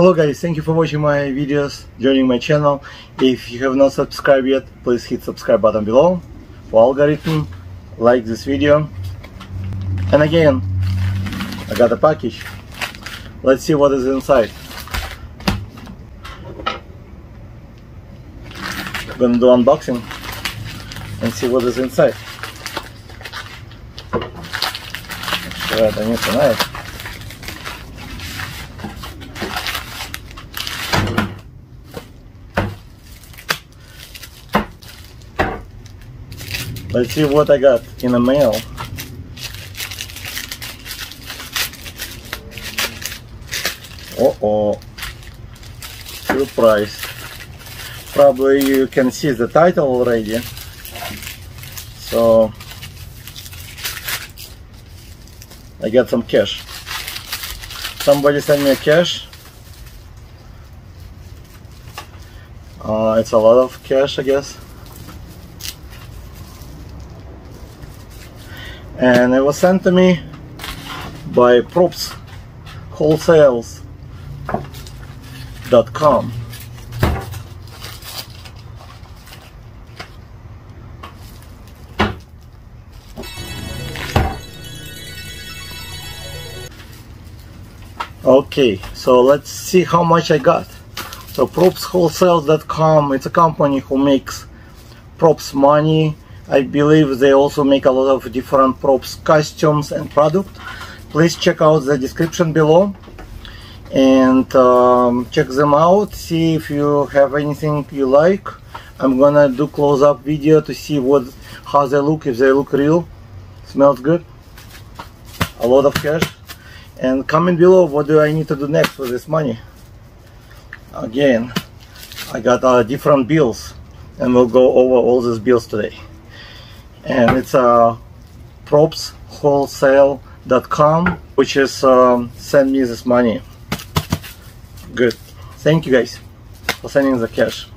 Hello guys, thank you for watching my videos, joining my channel. If you have not subscribed yet, please hit subscribe button below. For algorithm, like this video. And again, I got a package. Let's see what is inside. I'm gonna do unboxing and see what is inside. Это не знаю. Let's see what I got in the mail. Uh-oh. Surprise. Probably you can see the title already. So I got some cash. Somebody sent me a cash. It's a lot of cash, I guess. And it was sent to me by PropsWholeSale.com. Okay, so let's see how much I got. So PropsWholeSale.com, it's a company who makes props money. I believe they also make a lot of different props, costumes and product. Please check out the description below and check them out. See if you have anything you like. I'm gonna do close-up video to see how they look, if they look real. Smells good. A lot of cash. And comment below what do I need to do next with this money. Again, I got different bills and we'll go over all these bills today. And it's PropsWholeSale.com, which is send me this money. Good. Thank you guys for sending the cash.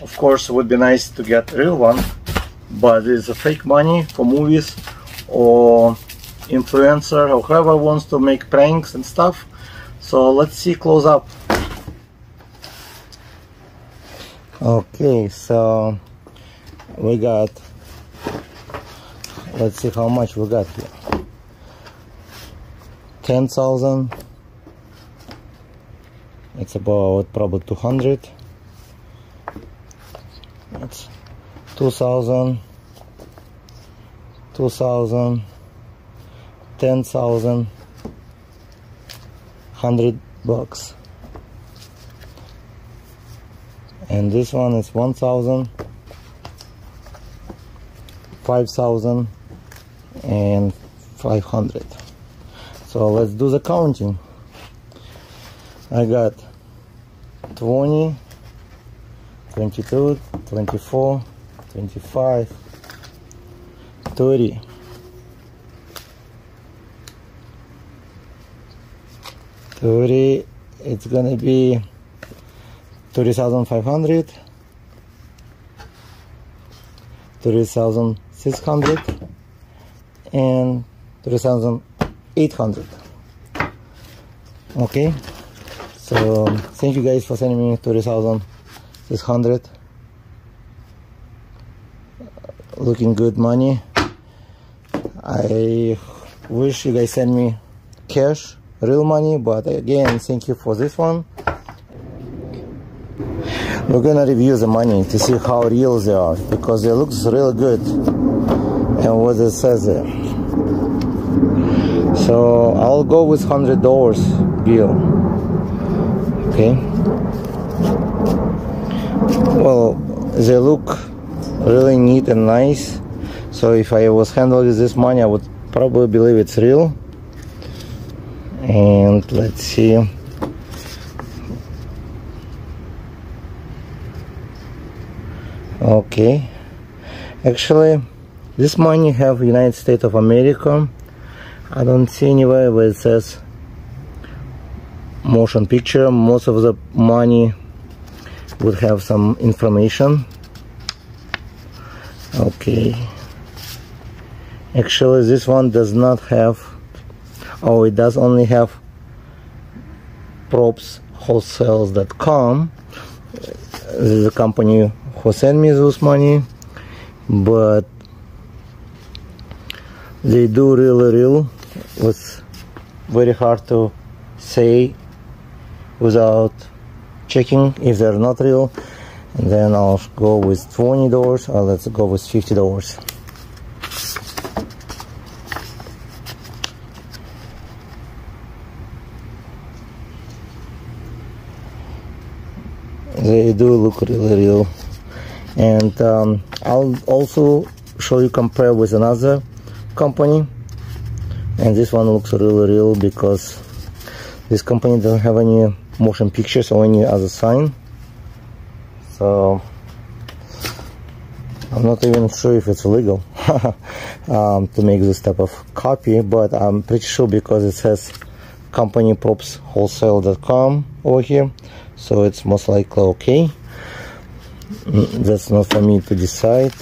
Of course, it would be nice to get a real one, but it's a fake money for movies or influencer or whoever wants to make pranks and stuff. So let's see close up. Okay, so we got, let's see how much we got here. 10,000. It's about probably 200. That's 2,000. 2,000. 10,000, $100, and this one is 1,000, 5,000, and 500. So let's do the counting. I got 20, 22, 24, 25, 30. 30, it's gonna be 30,500, 30,600, and 30,800. Okay, so thank you guys for sending me 30,600. Looking good money. I wish you guys send me cash, real money, but again, thank you for this one. We're gonna review the money to see how real they are, because it looks really good and what it says there. So I'll go with $100 bill. Okay, well, they look really neat and nice, so if I was handling this money, I would probably believe it's real. And let's see. Okay, actually this money have United States of America. I don't see anywhere where it says motion picture. Most of the money would have some information. Okay, actually this one does not have. Oh, it does only have props PropsWholeSale.com, the company who sent me this money, but they do really. It was very hard to say without checking if they're not real. And then I'll go with $20 or let's go with $50. They do look really real, and I'll also show you compare with another company, and this one looks really real because this company doesn't have any motion pictures or any other sign, so I'm not even sure if it's legal to make this type of copy, but I'm pretty sure because it says company PropsWholeSale.com over here, so it's most likely okay. That's not for me to decide,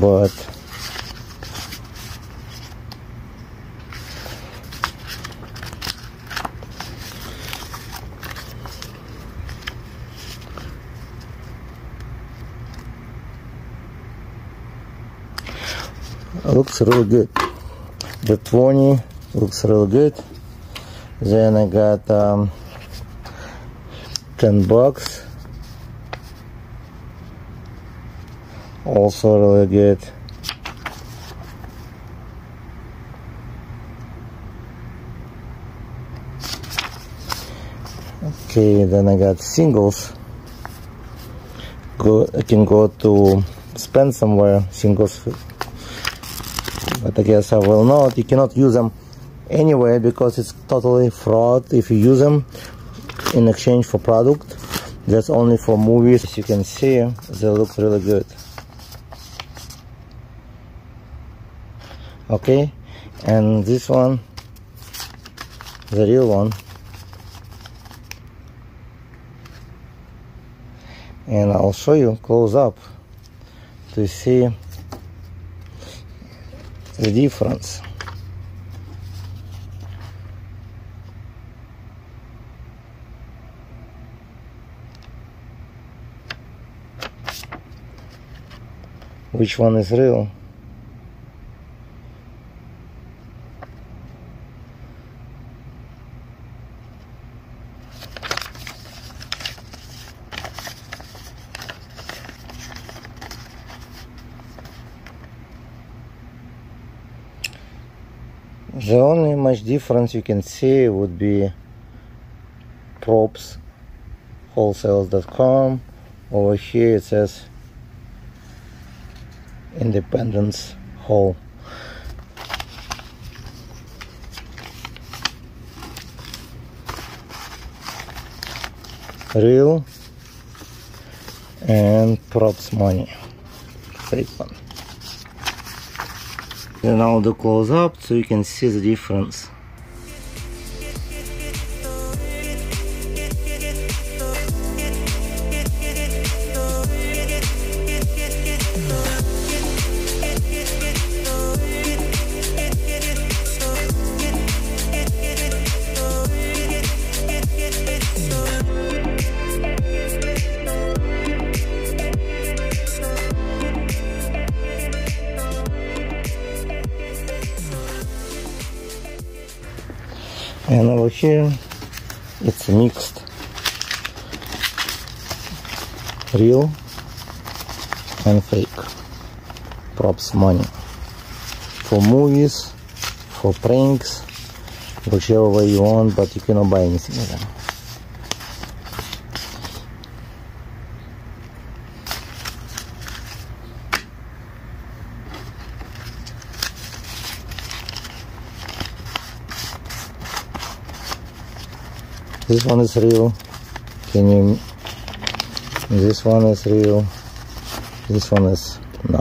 but it looks really good. The 20 looks really good. Then I got 10 bucks, also really good. Okay, then I got singles. I can go to spend somewhere singles, but I guess I will not. You cannot use them anywhere because it's totally fraud if you use them in exchange for product. That's only for movies. As you can see, they look really good. Okay, and this one, the real one, and I'll show you close up to see the difference. Which one is real? The only much difference you can see would be PropsWholeSale.com. Over here it says Independence Hall. Real and props money. Fake one. Then I'll do close up so you can see the difference. And over here, it's mixed. Real and fake. Props money. For movies, for pranks, whichever way you want, but you cannot buy anything with them. This one is real. Can you? This one is real. This one is no.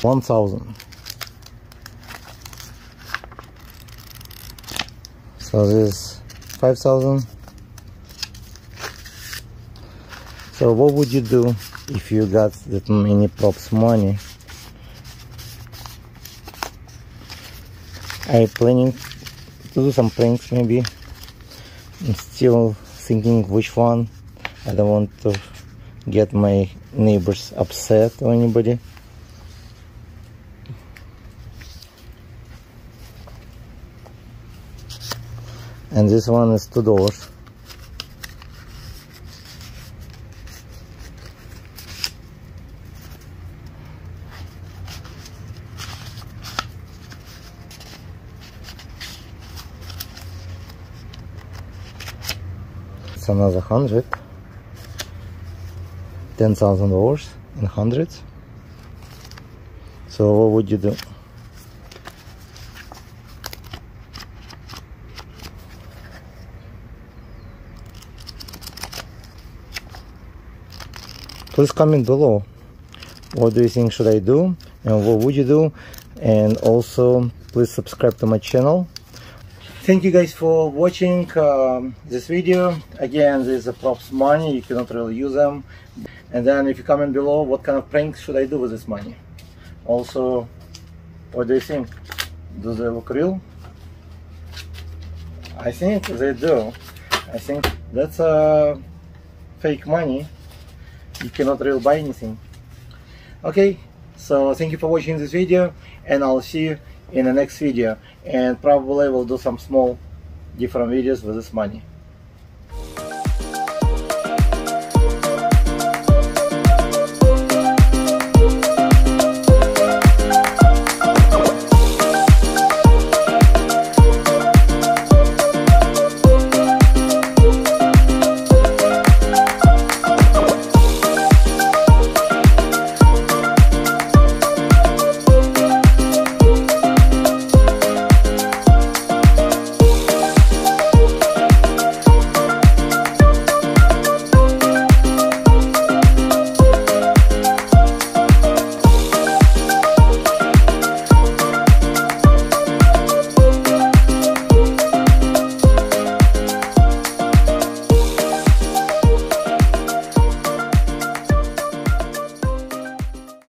1,000. So this 5,000. So what would you do if you got that many props money? Are you planning to do some pranks maybe? I'm still thinking which one. I don't want to get my neighbors upset or anybody. And this one is $2. It's another 100. $10,000 in hundreds. So what would you do? Please comment below. What do you think should I do, and what would you do? And also, please subscribe to my channel. Thank you guys for watching this video. Again, this is a props money. You cannot really use them. And then, if you comment below, what kind of pranks should I do with this money? Also, what do you think? Do they look real? I think they do. I think that's fake money. You cannot really buy anything. Okay, so thank you for watching this video, and I'll see you in the next video, and probably we'll do some small different videos with this money.